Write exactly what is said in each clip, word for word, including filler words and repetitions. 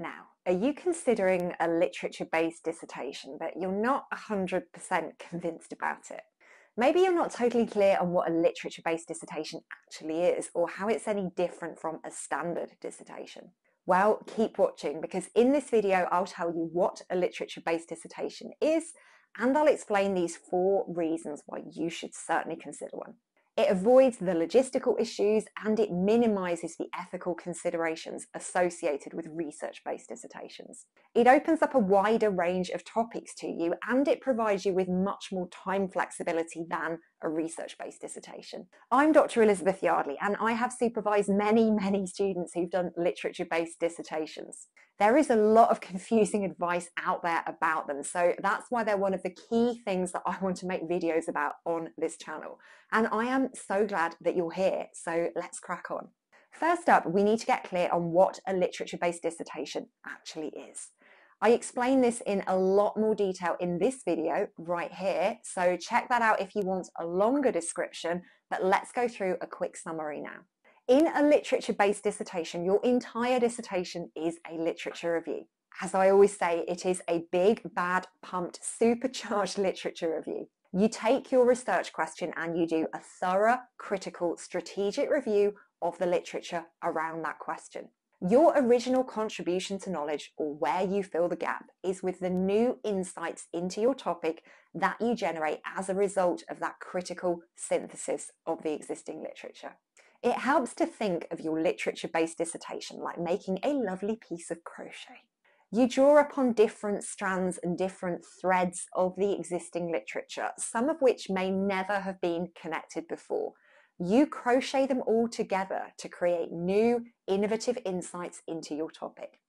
Now, are you considering a literature-based dissertation, but you're not one hundred percent convinced about it? Maybe you're not totally clear on what a literature-based dissertation actually is, or how it's any different from a standard dissertation. Well, keep watching, because in this video, I'll tell you what a literature-based dissertation is, and I'll explain these four reasons why you should certainly consider one. It avoids the logistical issues and it minimises the ethical considerations associated with research-based dissertations. It opens up a wider range of topics to you and it provides you with much more time flexibility than a research-based dissertation. I'm Doctor Elizabeth Yardley and I have supervised many, many students who've done literature-based dissertations. There is a lot of confusing advice out there about them, so that's why they're one of the key things that I want to make videos about on this channel. And I am so glad that you're here, so let's crack on. First up, we need to get clear on what a literature-based dissertation actually is. I explain this in a lot more detail in this video right here, so check that out if you want a longer description, but let's go through a quick summary now. In a literature-based dissertation, your entire dissertation is a literature review. As I always say, it is a big, bad, pumped, supercharged literature review. You take your research question and you do a thorough, critical, strategic review of the literature around that question. Your original contribution to knowledge, or where you fill the gap, is with the new insights into your topic that you generate as a result of that critical synthesis of the existing literature. It helps to think of your literature-based dissertation like making a lovely piece of crochet. You draw upon different strands and different threads of the existing literature, some of which may never have been connected before. You crochet them all together to create new, innovative insights into your topic.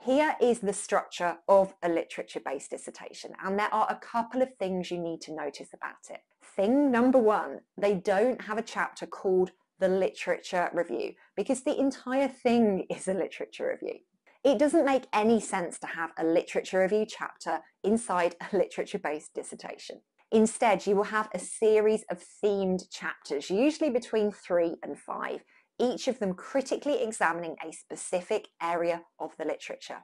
Here is the structure of a literature-based dissertation, and there are a couple of things you need to notice about it. Thing number one, they don't have a chapter called the literature review, because the entire thing is a literature review. It doesn't make any sense to have a literature review chapter inside a literature-based dissertation. Instead, you will have a series of themed chapters, usually between three and five, each of them critically examining a specific area of the literature.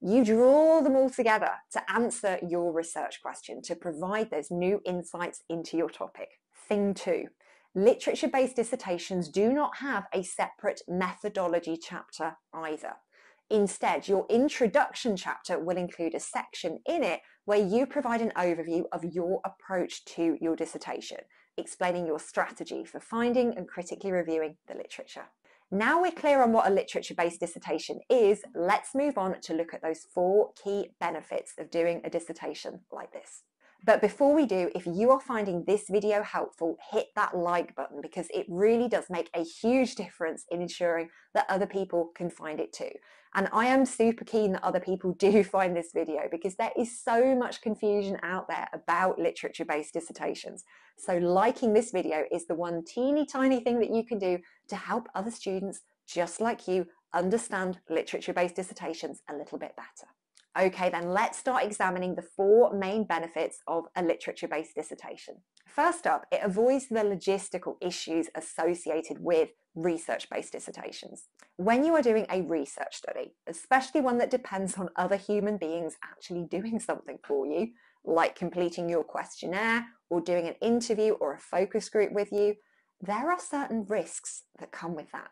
You draw them all together to answer your research question, to provide those new insights into your topic. Thing two. Literature-based dissertations do not have a separate methodology chapter either. Instead, your introduction chapter will include a section in it where you provide an overview of your approach to your dissertation, explaining your strategy for finding and critically reviewing the literature. Now we're clear on what a literature-based dissertation is, let's move on to look at those four key benefits of doing a dissertation like this. But before we do, if you are finding this video helpful, hit that like button because it really does make a huge difference in ensuring that other people can find it too. And I am super keen that other people do find this video because there is so much confusion out there about literature-based dissertations. So liking this video is the one teeny tiny thing that you can do to help other students just like you understand literature-based dissertations a little bit better. Okay, then let's start examining the four main benefits of a literature-based dissertation. First up, it avoids the logistical issues associated with research-based dissertations. When you are doing a research study, especially one that depends on other human beings actually doing something for you, like completing your questionnaire or doing an interview or a focus group with you, there are certain risks that come with that.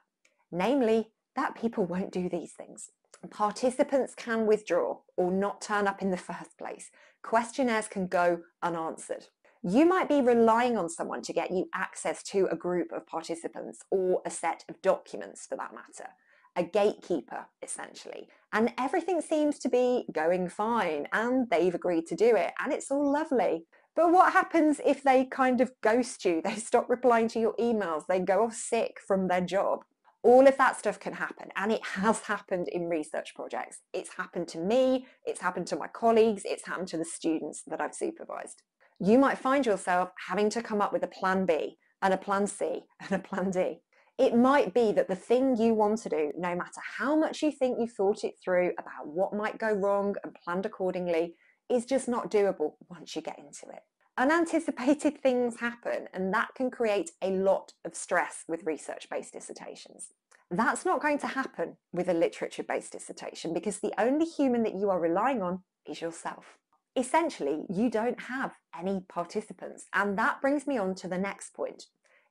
Namely, that people won't do these things. Participants can withdraw or not turn up in the first place. Questionnaires can go unanswered. You might be relying on someone to get you access to a group of participants or a set of documents for that matter. A gatekeeper, essentially. And everything seems to be going fine and they've agreed to do it and it's all lovely. But what happens if they kind of ghost you? They stop replying to your emails, they go off sick from their job. All of that stuff can happen, and it has happened in research projects. It's happened to me, it's happened to my colleagues, it's happened to the students that I've supervised. You might find yourself having to come up with a plan B, and a plan C, and a plan D. It might be that the thing you want to do, no matter how much you think you've thought it through about what might go wrong and planned accordingly, is just not doable once you get into it. Unanticipated things happen, and that can create a lot of stress with research-based dissertations. That's not going to happen with a literature-based dissertation, because the only human that you are relying on is yourself. Essentially, you don't have any participants. And that brings me on to the next point.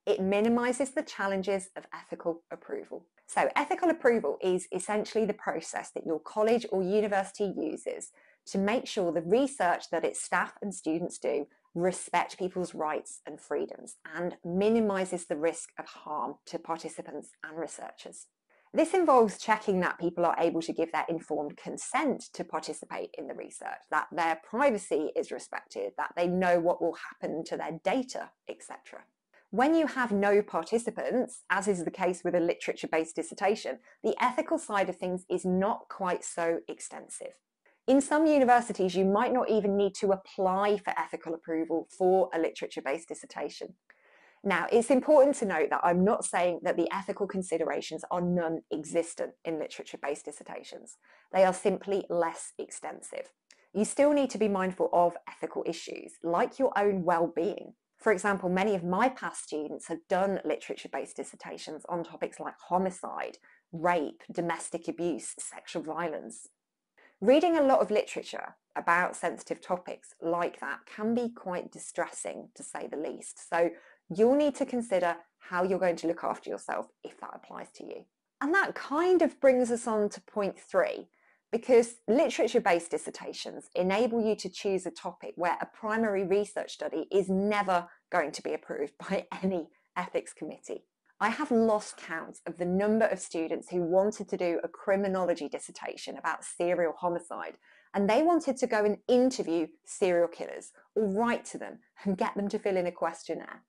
It minimises the challenges of ethical approval. So ethical approval is essentially the process that your college or university uses to make sure the research that its staff and students do respect people's rights and freedoms and minimises the risk of harm to participants and researchers. This involves checking that people are able to give their informed consent to participate in the research, that their privacy is respected, that they know what will happen to their data, et cetera. When you have no participants, as is the case with a literature-based dissertation, the ethical side of things is not quite so extensive. In some universities, you might not even need to apply for ethical approval for a literature-based dissertation. Now, it's important to note that I'm not saying that the ethical considerations are non-existent in literature-based dissertations. They are simply less extensive. You still need to be mindful of ethical issues, like your own well-being. For example, many of my past students have done literature-based dissertations on topics like homicide, rape, domestic abuse, sexual violence. Reading a lot of literature about sensitive topics like that can be quite distressing, to say the least. So you'll need to consider how you're going to look after yourself if that applies to you. And that kind of brings us on to point three, because literature-based dissertations enable you to choose a topic where a primary research study is never going to be approved by any ethics committee. I have lost count of the number of students who wanted to do a criminology dissertation about serial homicide, and they wanted to go and interview serial killers or write to them and get them to fill in a questionnaire.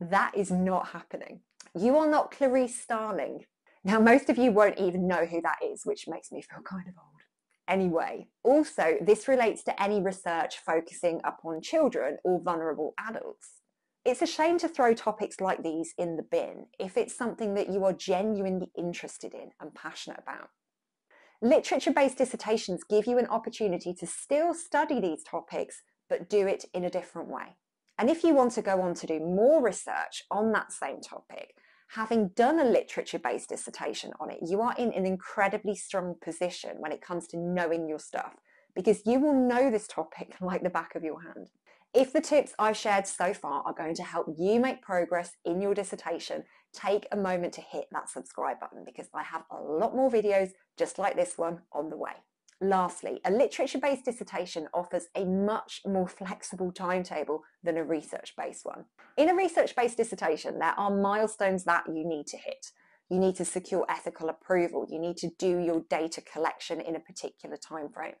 That is not happening. You are not Clarice Starling. Now, most of you won't even know who that is, which makes me feel kind of old. Anyway, also, this relates to any research focusing upon children or vulnerable adults. It's a shame to throw topics like these in the bin if it's something that you are genuinely interested in and passionate about. Literature-based dissertations give you an opportunity to still study these topics, but do it in a different way. And if you want to go on to do more research on that same topic, having done a literature-based dissertation on it, you are in an incredibly strong position when it comes to knowing your stuff, because you will know this topic like the back of your hand. If the tips I've shared so far are going to help you make progress in your dissertation, take a moment to hit that subscribe button, because I have a lot more videos just like this one on the way. Lastly, a literature-based dissertation offers a much more flexible timetable than a research-based one. In a research-based dissertation, there are milestones that you need to hit. You need to secure ethical approval. You need to do your data collection in a particular time frame.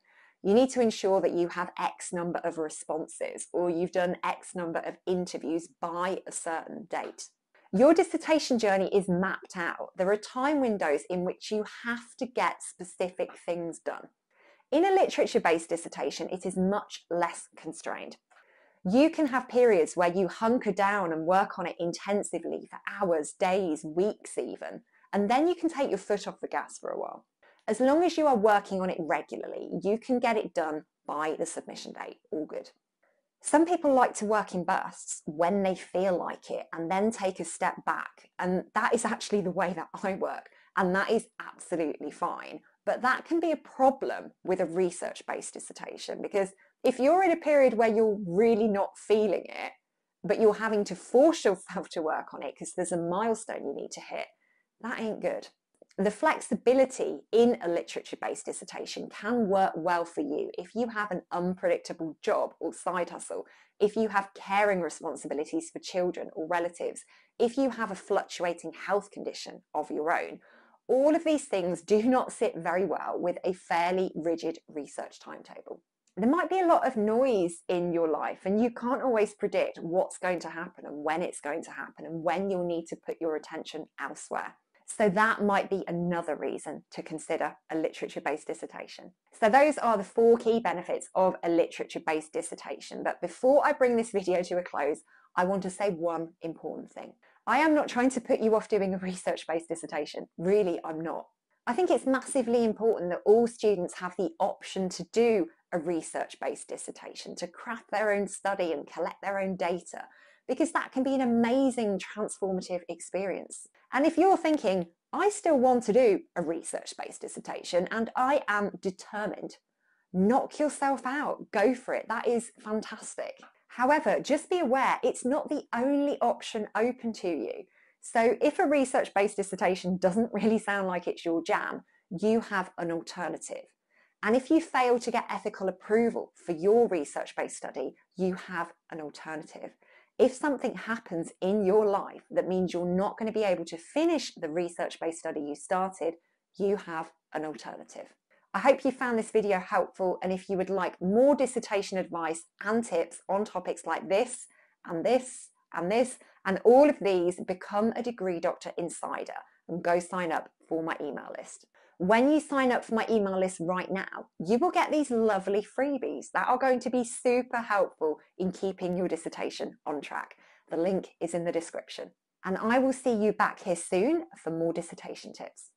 You need to ensure that you have X number of responses, or you've done X number of interviews by a certain date. Your dissertation journey is mapped out. There are time windows in which you have to get specific things done. In a literature-based dissertation, it is much less constrained. You can have periods where you hunker down and work on it intensively for hours, days, weeks even, and then you can take your foot off the gas for a while. As long as you are working on it regularly, you can get it done by the submission date, all good. Some people like to work in bursts when they feel like it and then take a step back. And that is actually the way that I work. And that is absolutely fine. But that can be a problem with a research-based dissertation, because if you're in a period where you're really not feeling it, but you're having to force yourself to work on it because there's a milestone you need to hit, that ain't good. The flexibility in a literature-based dissertation can work well for you if you have an unpredictable job or side hustle, if you have caring responsibilities for children or relatives, if you have a fluctuating health condition of your own. All of these things do not sit very well with a fairly rigid research timetable. There might be a lot of noise in your life, and you can't always predict what's going to happen and when it's going to happen and when you'll need to put your attention elsewhere. So that might be another reason to consider a literature-based dissertation. So those are the four key benefits of a literature-based dissertation. But before I bring this video to a close, I want to say one important thing. I am not trying to put you off doing a research-based dissertation. Really, I'm not. I think it's massively important that all students have the option to do a research-based dissertation, to craft their own study and collect their own data, because that can be an amazing transformative experience. And if you're thinking, I still want to do a research-based dissertation, and I am determined. Knock yourself out, go for it. That is fantastic. However, just be aware it's not the only option open to you. So if a research-based dissertation doesn't really sound like it's your jam, you have an alternative. And if you fail to get ethical approval for your research-based study, you have an alternative. If something happens in your life that means you're not going to be able to finish the research-based study you started, you have an alternative. I hope you found this video helpful, and if you would like more dissertation advice and tips on topics like this and this and this and all of these, become a Degree Doctor Insider and go sign up for my email list. When you sign up for my email list right now, you will get these lovely freebies that are going to be super helpful in keeping your dissertation on track. The link is in the description. And I will see you back here soon for more dissertation tips.